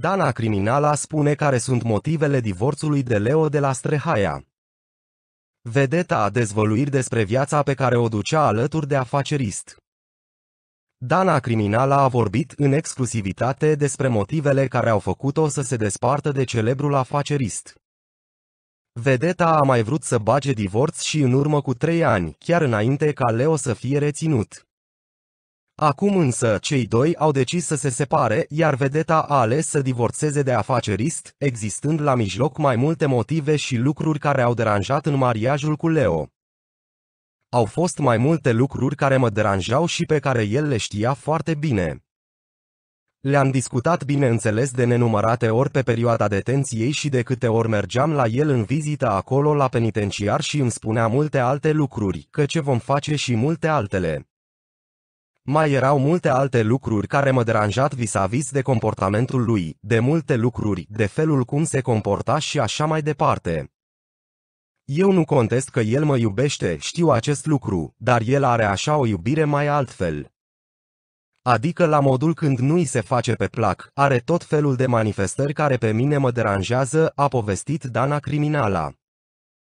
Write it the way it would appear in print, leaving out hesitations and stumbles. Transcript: Dana Criminala spune care sunt motivele divorțului de Leo de la Strehaia. Vedeta a dezvăluiri despre viața pe care o ducea alături de afacerist. Dana Criminala a vorbit în exclusivitate despre motivele care au făcut-o să se despartă de celebrul afacerist. Vedeta a mai vrut să bage divorț și în urmă cu 3 ani, chiar înainte ca Leo să fie reținut. Acum însă cei doi au decis să se separe, iar vedeta a ales să divorțeze de afacerist, existând la mijloc mai multe motive și lucruri care au deranjat în mariajul cu Leo. Au fost mai multe lucruri care mă deranjau și pe care el le știa foarte bine. Le-am discutat bineînțeles de nenumărate ori pe perioada detenției și de câte ori mergeam la el în vizită acolo la penitenciar și îmi spunea multe alte lucruri, că ce vom face și multe altele. Mai erau multe alte lucruri care m-au deranjat vis-a-vis de comportamentul lui, de multe lucruri, de felul cum se comporta și așa mai departe. Eu nu contest că el mă iubește, știu acest lucru, dar el are așa o iubire mai altfel. Adică la modul când nu-i se face pe plac, are tot felul de manifestări care pe mine mă deranjează, a povestit Dana Criminala.